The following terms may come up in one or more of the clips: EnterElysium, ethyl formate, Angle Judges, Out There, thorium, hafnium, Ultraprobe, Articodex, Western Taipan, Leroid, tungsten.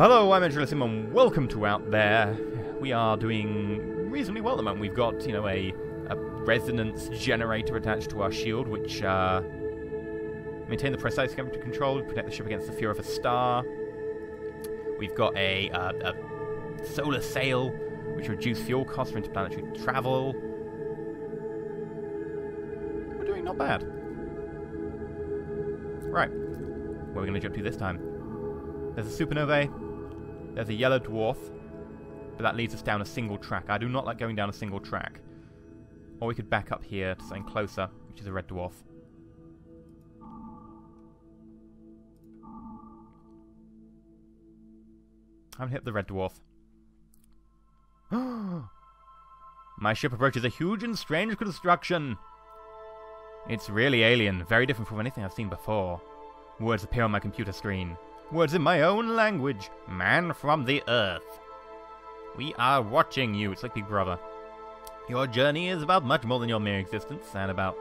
Hello, I'm EnterElysium, and welcome to Out There. We are doing reasonably well at the moment. We've got, you know, a resonance generator attached to our shield, which, maintain the precise temperature control, protect the ship against the fury of a star. We've got a solar sail, which reduce fuel costs for interplanetary travel. We're doing not bad. Right. Where are we going to jump to this time? There's a supernovae, there's a yellow dwarf, but that leads us down a single track. I do not like going down a single track. Or we could back up here to something closer, which is a red dwarf. I haven't hit the red dwarf. My ship approaches a huge and strange construction. It's really alien, very different from anything I've seen before. Words appear on my computer screen. Words in my own language. Man from the Earth. We are watching you. It's like Big Brother. Your journey is about much more than your mere existence, and about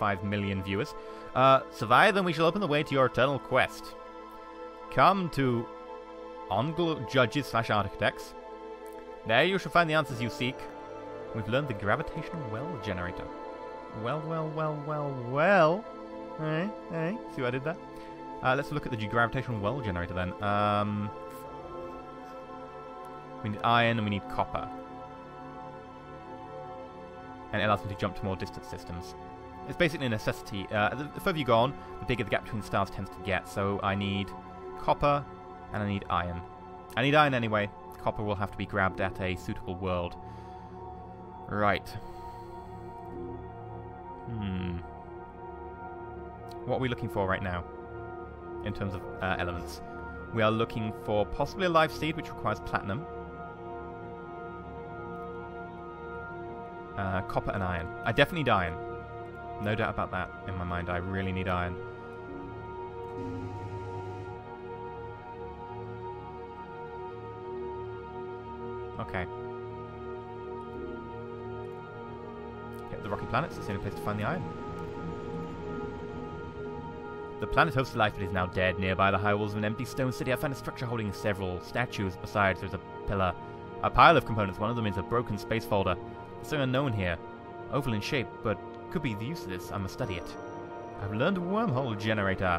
5 million viewers. Survive, and we shall open the way to your eternal quest. Come to Angle Judges / Articodex. There you shall find the answers you seek. We've learned the gravitational well generator. Well. Hey, hey. See what I did there? Let's look at the gravitational well generator then. We need iron and we need copper. And it allows me to jump to more distant systems. It's basically a necessity. The further you go on, the bigger the gap between stars tends to get. So I need copper and I need iron. I need iron anyway. Copper will have to be grabbed at a suitable world. Right. What are we looking for right now? In terms of elements, we are looking for possibly a life seed, which requires platinum, copper and iron. I definitely need iron, no doubt about that in my mind. I really need iron. Okay. Get the rocky planets, it's the only place to find the iron. The planet hosts life but is now dead. Nearby the high walls of an empty stone city, I find a structure holding several statues. Besides, there's a pillar. A pile of components. One of them is a broken space folder. There's something unknown here. Oval in shape, but could be the use of this. I must study it. I've learned a wormhole generator.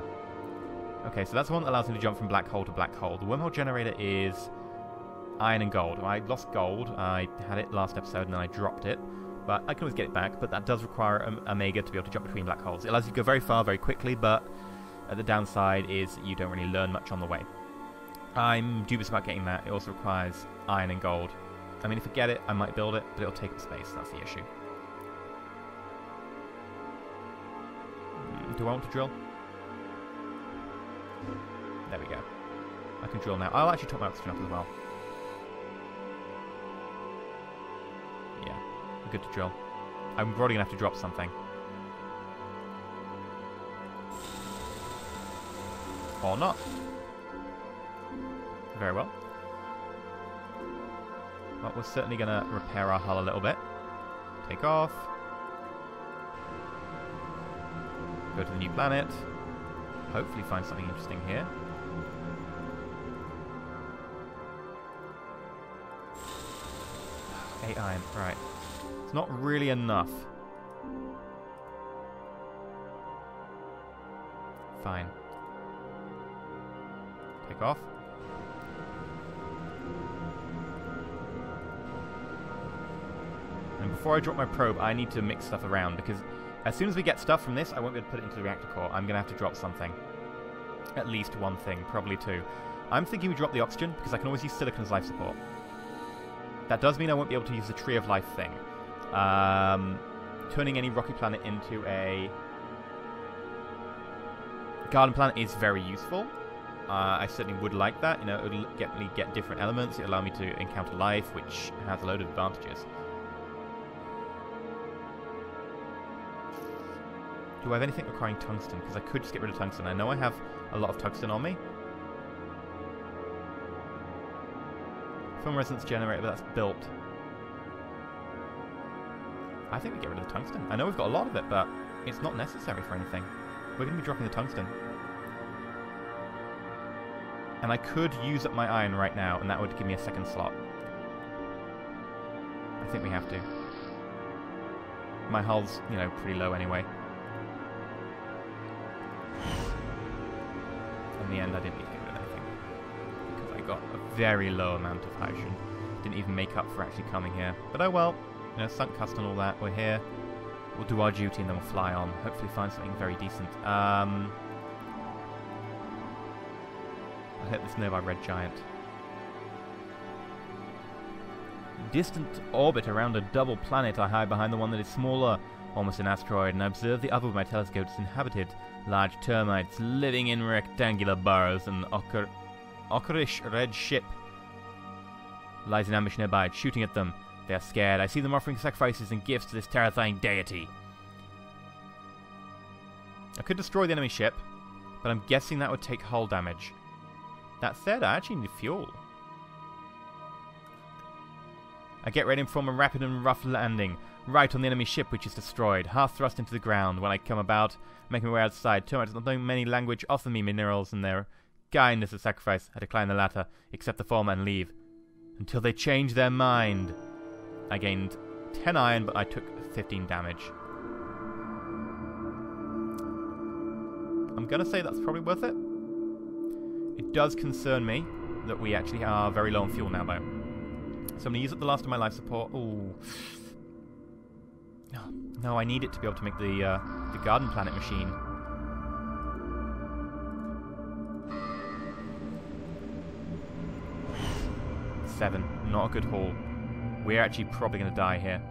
Okay, so that's the one that allows me to jump from black hole to black hole. The wormhole generator is iron and gold. I lost gold. I had it last episode and then I dropped it. But I can always get it back, but that does require Omega to be able to jump between black holes. It allows you to go very far very quickly, but the downside is you don't really learn much on the way. I'm dubious about getting that. It also requires iron and gold. I mean, if I get it, I might build it, but it'll take up space. That's the issue. Do I want to drill? There we go. I can drill now. I'll actually top my oxygen up as well. Good to drill. I'm probably going to have to drop something. Or not. Very well. But we're certainly going to repair our hull a little bit. Take off. Go to the new planet. Hopefully find something interesting here. Eight iron. Right. It's not really enough. Fine. Take off. And before I drop my probe, I need to mix stuff around, because as soon as we get stuff from this, I won't be able to put it into the reactor core. I'm going to have to drop something. At least one thing, probably two. I'm thinking we drop the oxygen, because I can always use silicon as life support. That does mean I won't be able to use the Tree of Life thing. Turning any rocky planet into a garden planet is very useful. I certainly would like that. You know, it would get me different elements. It would allow me to encounter life, which has a load of advantages. Do I have anything requiring tungsten? Because I could just get rid of tungsten. I know I have a lot of tungsten on me. Film resonance generator, but that's built. I think we get rid of the tungsten. I know we've got a lot of it, but it's not necessary for anything. We're going to be dropping the tungsten. And I could use up my iron right now, and that would give me a second slot. I think we have to. My hull's, you know, pretty low anyway. In the end, I didn't need to get rid of anything, because I got a very low amount of hydrogen. Didn't even make up for actually coming here. But oh well, you know, sunk cost and all that, we're here. We'll do our duty and then we'll fly on. Hopefully find something very decent. I'll hit this nearby red giant. Distant orbit around a double planet. I hide behind the one that is smaller, almost an asteroid, and I observe the other with my telescope is inhabited. Large termites living in rectangular burrows, and ochreish red ship lies in ambush nearby, shooting at them. They are scared. I see them offering sacrifices and gifts to this terrifying deity. I could destroy the enemy ship, but I'm guessing that would take hull damage. That said, I actually need fuel. I get ready and form a rapid and rough landing, right on the enemy ship, which is destroyed, half thrust into the ground. When I come about, making my way outside, termites not knowing many language offer me minerals and their kindness of sacrifice. I decline the latter, accept the former and leave, until they change their mind. I gained 10 iron, but I took 15 damage. I'm gonna say that's probably worth it. It does concern me that we actually are very low on fuel now, though. So I'm going to use up the last of my life support. Ooh. No, I need it to be able to make the garden planet machine. Seven. Not a good haul. We're actually probably going to die here.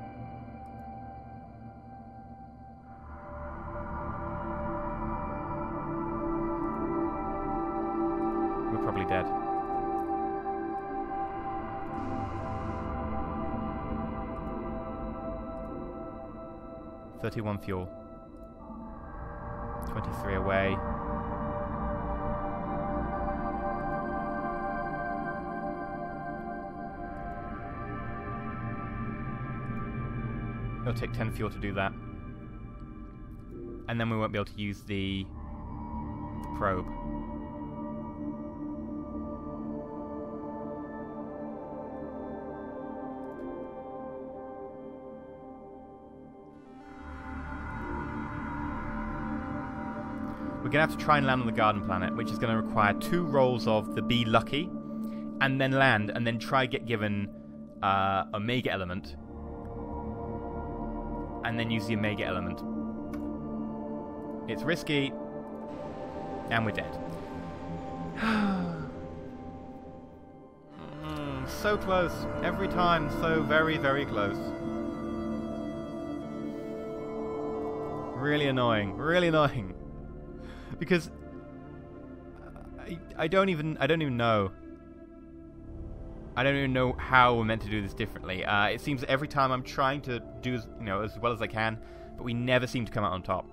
We're probably dead. $31 fuel. 23 away. It'll take 10 fuel to do that. And then we won't be able to use the probe. We're going to have to try and land on the garden planet, which is going to require 2 rolls of the Be Lucky, and then land, and then try get given Omega Element, and then use the Omega Element. It's risky, and we're dead. So close. Every time, so very, very close. Really annoying. Really annoying. Because I don't even know. I don't even know how we're meant to do this differently. It seems that every time I'm trying to do, you know, as well as I can, but we never seem to come out on top.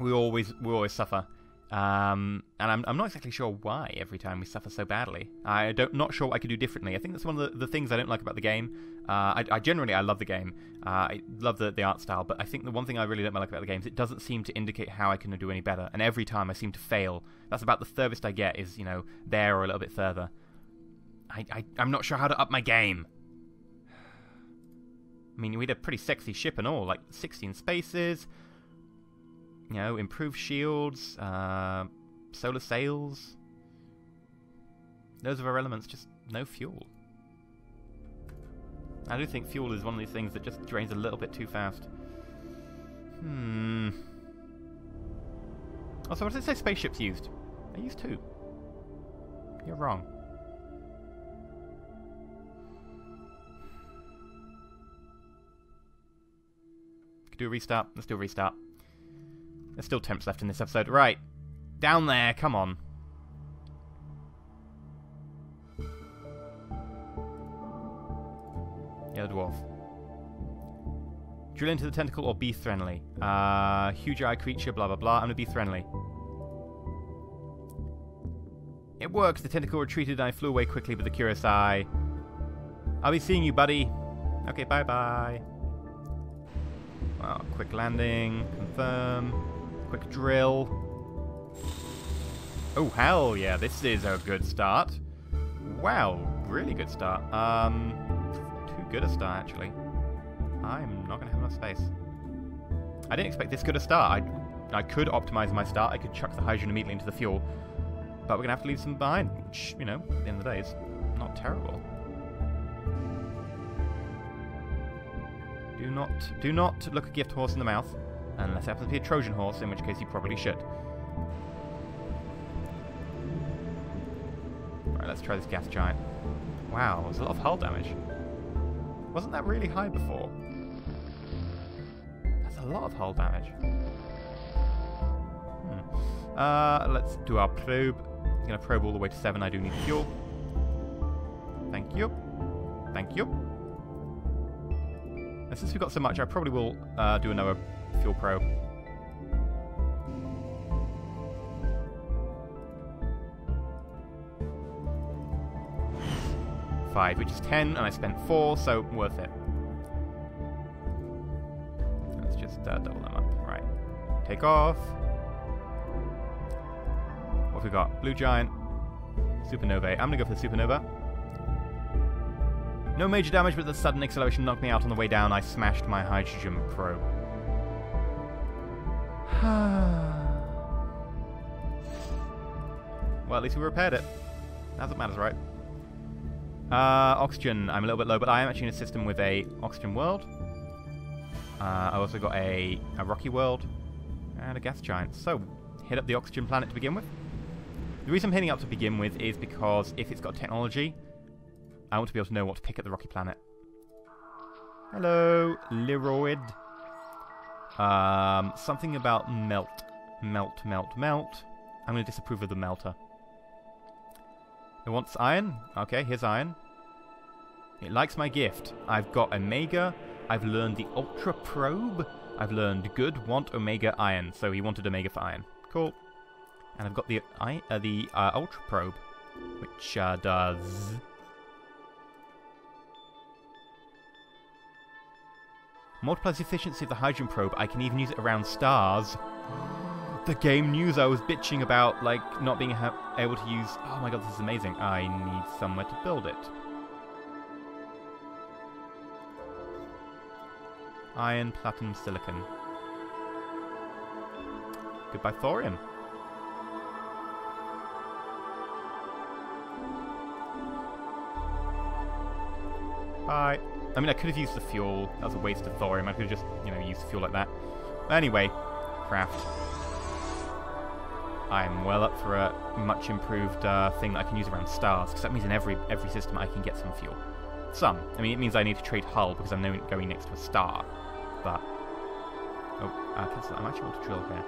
We always suffer, and I'm not exactly sure why every time we suffer so badly. I'm not sure what I could do differently. I think that's one of the things I don't like about the game. I generally love the game. I love the art style, but I think the one thing I really don't like about the game is it doesn't seem to indicate how I can do any better. And every time I seem to fail. That's about the furthest I get is, you know, there or a little bit further. I'm not sure how to up my game. I mean, we had a pretty sexy ship and all, like 16 spaces, you know, improved shields, solar sails. Those of our elements, just no fuel. I do think fuel is one of these things that just drains a little bit too fast. Also, what does it say spaceships used? I used 2. You're wrong. Could do a restart. Let's do a restart. There's still temps left in this episode. Right. Down there. Come on. Yellow dwarf. Drill into the tentacle or be friendly. Huge eye creature, blah, blah, blah. I'm going to be friendly. It works. The tentacle retreated and I flew away quickly with a curious eye. I'll be seeing you, buddy. Okay, bye-bye. Well, quick landing. Confirm. Quick drill. Oh, hell yeah, this is a good start. Wow, really good start. Too good a start, actually. I'm not going to have enough space. I didn't expect this good a start. I could optimize my start. I could chuck the hydrogen immediately into the fuel. But we're going to have to leave some behind, which, you know, at the end of the day is not terrible. Do not look a gift horse in the mouth, unless it happens to be a Trojan horse, in which case you probably should. Right, let's try this gas giant. Wow, there's a lot of hull damage. Wasn't that really high before? That's a lot of hull damage. Let's do our probe. I'm going to probe all the way to 7. I do need fuel. Thank you. Thank you. And since we've got so much, I probably will do another fuel probe. Which is 10, and I spent 4, so worth it. Let's just double them up. Right. Take off. What have we got? Blue Giant. Supernovae. I'm going to go for the Supernova. No major damage, but the sudden acceleration knocked me out on the way down. I smashed my hydrogen probe. Well, at least we repaired it. That's what matters, right? Oxygen, I'm a little bit low, but I am actually in a system with a oxygen world. I also got a rocky world and a gas giant. So, hit up the oxygen planet to begin with. The reason I'm hitting up to begin with is because if it's got technology, I want to be able to know what to pick at the rocky planet. Hello, Leroid. Something about melt. Melt. I'm going to disapprove of the melter. It wants iron. Okay, here's iron. It likes my gift. I've got Omega. I've learned the Ultraprobe. I've learned good, want Omega, iron. So he wanted Omega for iron. Cool. And I've got the Ultraprobe, which does... multiplies the efficiency of the hydrogen probe. I can even use it around stars. The game news I was bitching about, like, not being able to use... Oh my god, this is amazing. I need somewhere to build it. Iron, platinum, silicon. Goodbye, thorium. Bye. I mean, I could have used the fuel. That was a waste of thorium. I could have just, you know, used the fuel like that. Anyway, craft. I'm well up for a much improved thing that I can use around stars, because that means in every system I can get some fuel. Some. I mean, it means I need to trade hull, because I'm now going next to a star. But... oh, I'm actually able to drill here.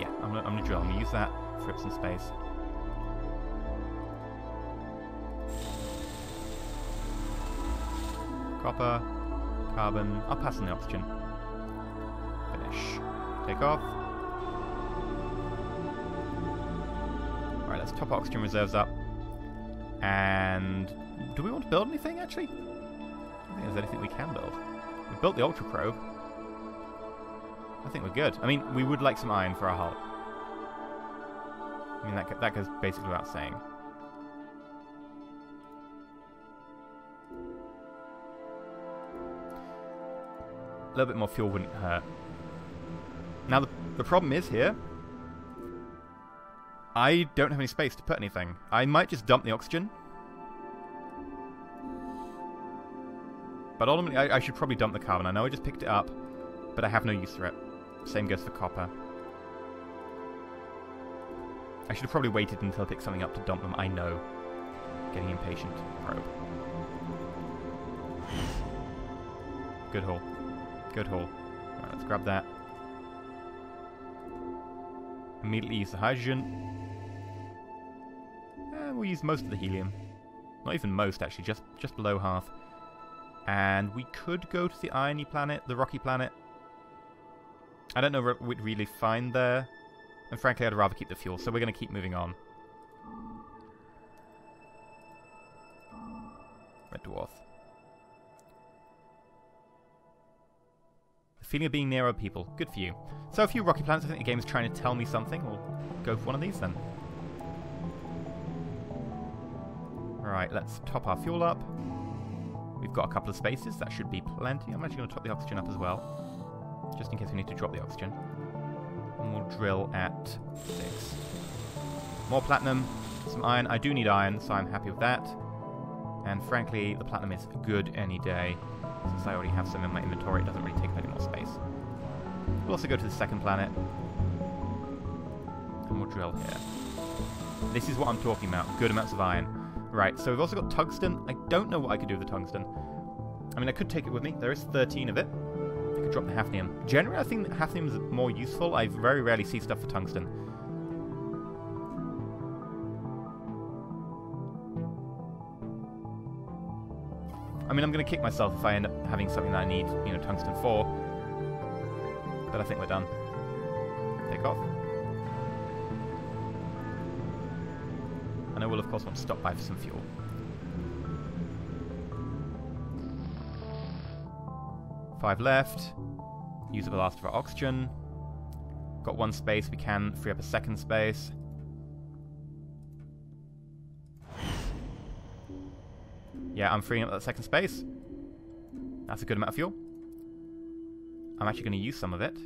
Yeah, I'm going to drill. I'm going to use that for some space. Copper. Carbon. I'll pass on the oxygen. Finish. Take off. Let's top oxygen reserves up. And do we want to build anything, actually? I don't think there's anything we can build. We built the Ultra Probe. I think we're good. I mean, we would like some iron for our hull. I mean, that goes basically without saying. A little bit more fuel wouldn't hurt. Now, the problem is here... I don't have any space to put anything. I might just dump the oxygen. But ultimately, I should probably dump the carbon. I know I just picked it up, but I have no use for it. Same goes for copper. I should have probably waited until I picked something up to dump them. I know. Getting impatient. Probe. Good haul. Good haul. Alright, let's grab that. Immediately use the hydrogen. We'll use most of the helium. Not even most, actually, just below half. And we could go to the irony planet, the rocky planet. I don't know what we'd really find there. And frankly, I'd rather keep the fuel, so we're going to keep moving on. Red Dwarf. The Feeling of being near other people. Good for you. So a few rocky planets. I think the game is trying to tell me something. We'll go for one of these then. Right, let's top our fuel up. We've got a couple of spaces. That should be plenty. I'm actually going to top the oxygen up as well. Just in case we need to drop the oxygen. And we'll drill at 6. More platinum. Some iron. I do need iron, so I'm happy with that. And frankly, the platinum is good any day. Since I already have some in my inventory, it doesn't really take up any more space. We'll also go to the second planet. And we'll drill here. This is what I'm talking about. Good amounts of iron. Right, so we've also got tungsten. I don't know what I could do with the tungsten. I mean, I could take it with me. There is 13 of it. I could drop the hafnium. Generally, I think that hafnium is more useful. I very rarely see stuff for tungsten. I mean, I'm going to kick myself if I end up having something that I need, you know, tungsten for. But I think we're done. Take off. And I will, of course, want to stop by for some fuel. Five left. Use up the last of our oxygen. Got one space. We can free up a second space. Yeah, I'm freeing up that second space. That's a good amount of fuel. I'm actually going to use some of it.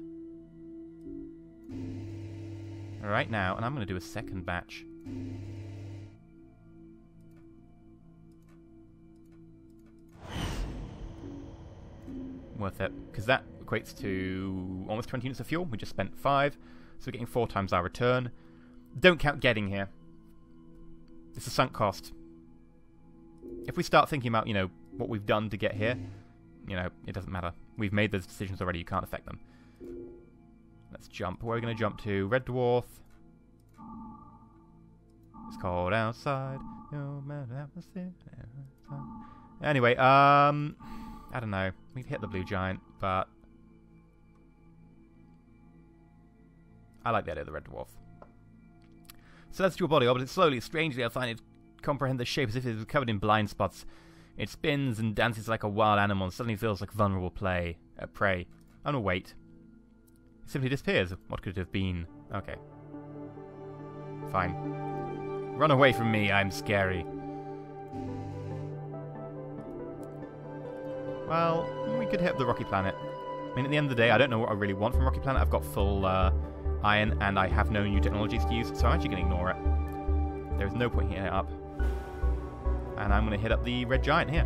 Right now, and I'm going to do a second batch. Worth it, because that equates to almost 20 units of fuel. We just spent 5, so we're getting 4 times our return. Don't count getting here. It's a sunk cost. If we start thinking about, you know, what we've done to get here, you know, it doesn't matter. We've made those decisions already. You can't affect them. Let's jump. Where are we going to jump to? Red Dwarf. It's cold outside. No matter how. Anyway, I don't know. We've hit the blue giant, but I like the idea of the red dwarf. Celestial body orbits slowly, strangely. I find it comprehend the shape as if it is covered in blind spots. It spins and dances like a wild animal and suddenly feels like vulnerable prey. I'm gonna wait. It simply disappears. What could it have been? Okay. Fine. Run away from me, I'm scary. Well, we could hit up the rocky planet. I mean, at the end of the day, I don't know what I really want from rocky planet. I've got full iron, and I have no new technologies to use, so I'm actually going to ignore it. There's no point hitting it up. And I'm going to hit up the red giant here.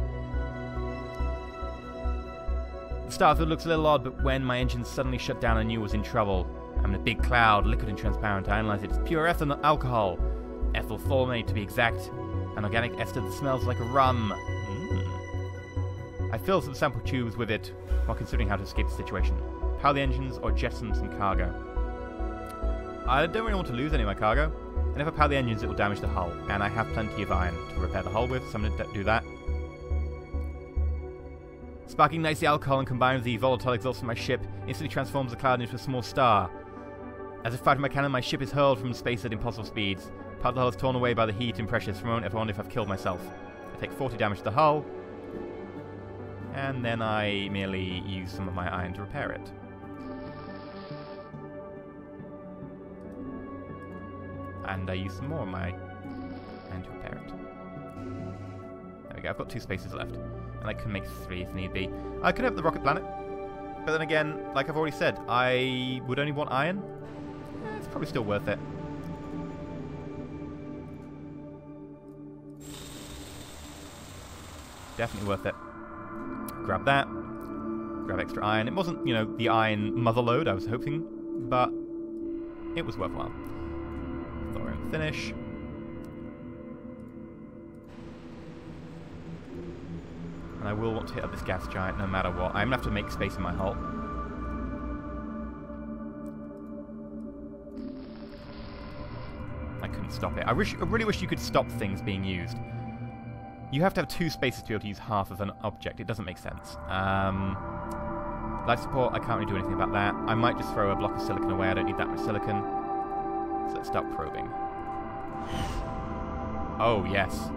The starfield looks a little odd, but when my engine suddenly shut down, I knew it was in trouble. I'm in a big cloud, liquid and transparent. I analyze it. It's pure ethyl alcohol. Ethyl formate, to be exact. An organic ester that smells like rum. I fill some sample tubes with it while considering how to escape the situation. Power the engines or jettison some cargo. I don't really want to lose any of my cargo, and if I power the engines it will damage the hull, and I have plenty of iron to repair the hull with, so I'm going to do that. Sparking nicely alcohol and combined with the volatile exhaust from my ship instantly transforms the cloud into a small star. As if fired from my cannon, my ship is hurled from space at impossible speeds. Part of the hull is torn away by the heat and pressures. For a moment I wonder if I've killed myself. I take 40 damage to the hull. And then I merely use some of my iron to repair it. And I use some more of my iron to repair it. There we go, I've got 2 spaces left. And I can make 3 if need be. I could have the rocket planet. But then again, like I've already said, I would only want iron. It's probably still worth it. Definitely worth it. Grab that. Grab extra iron. It wasn't, you know, the iron motherload I was hoping, but it was worthwhile. Thorium finish. And I will want to hit up this gas giant no matter what. I'm going to have to make space in my hull. I couldn't stop it. I really wish you could stop things being used. You have to have 2 spaces to be able to use half of an object. It doesn't make sense. Life support, I can't really do anything about that. I might just throw a block of silicon away. I don't need that much silicon. So let's start probing. Oh, yes.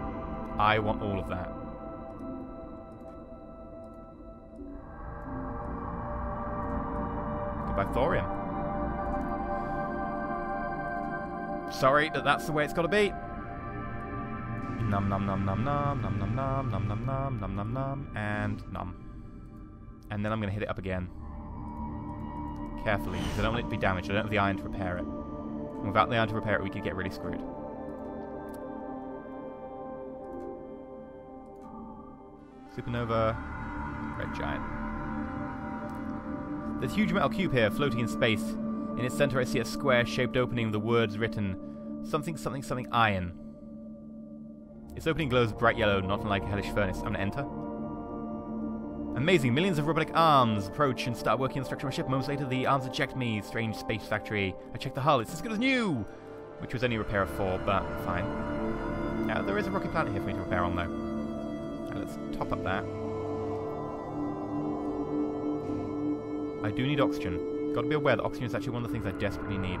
I want all of that. by thorium. Sorry, but that's the way it's got to be. Num num num num num num num num num num num num num num and num. And then I'm going to hit it up again. Carefully, because I don't want it to be damaged. I don't have the iron to repair it. And without the iron to repair it, we could get really screwed. Supernova. Red giant. There's a huge metal cube here, floating in space. In its center I see a square-shaped opening with the words written, something, something, something, iron. Its opening glows bright yellow, not unlike a hellish furnace. I'm gonna enter. Amazing! Millions of robotic arms approach and start working on the structure of my ship. Moments later, the arms eject me. Strange space factory. I check the hull. It's as good as new! Which was only repair of 4, but fine. Now, there is a rocky planet here for me to repair on, though. Now, let's top up that. I do need oxygen. Got to be aware that oxygen is actually one of the things I desperately need.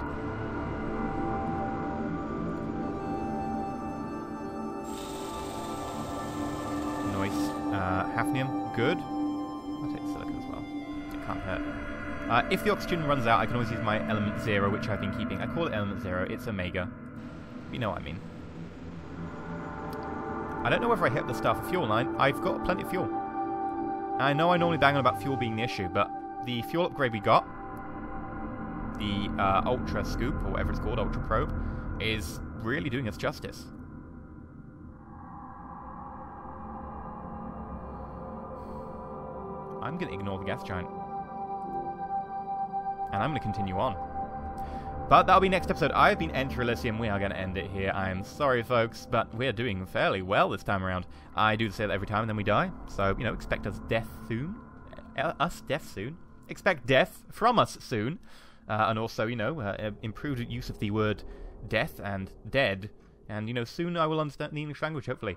Nice. Hafnium. Good. I'll take silicon as well. It can't hurt. If the oxygen runs out, I can always use my element 0, which I've been keeping. I call it element 0. It's omega. You know what I mean. I don't know whether I hit the stuff for fuel line. I've got plenty of fuel. I know I normally bang on about fuel being the issue, but the fuel upgrade we got, the Ultra Scoop, or whatever it's called, Ultraprobe, is really doing us justice. I'm going to ignore the gas giant. And I'm going to continue on. But that'll be next episode. I've been EnterElysium. We are going to end it here. I'm sorry, folks, but we're doing fairly well this time around. I do say that every time, and then we die. So, you know, expect us death soon. Expect death from us soon, and also, you know, improved use of the word death and dead, and, you know, soon I will understand the English language, hopefully.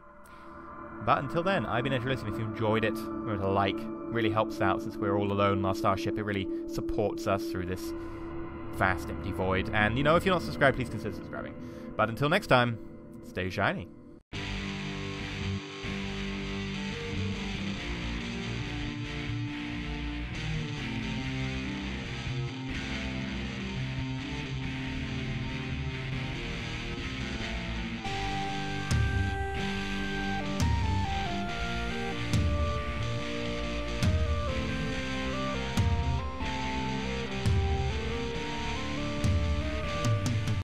But until then, I've been EnterElysium. If you enjoyed it, remember to like. It really helps out since we're all alone on our starship. It really supports us through this vast empty void, and, you know, if you're not subscribed, please consider subscribing. But until next time, stay shiny.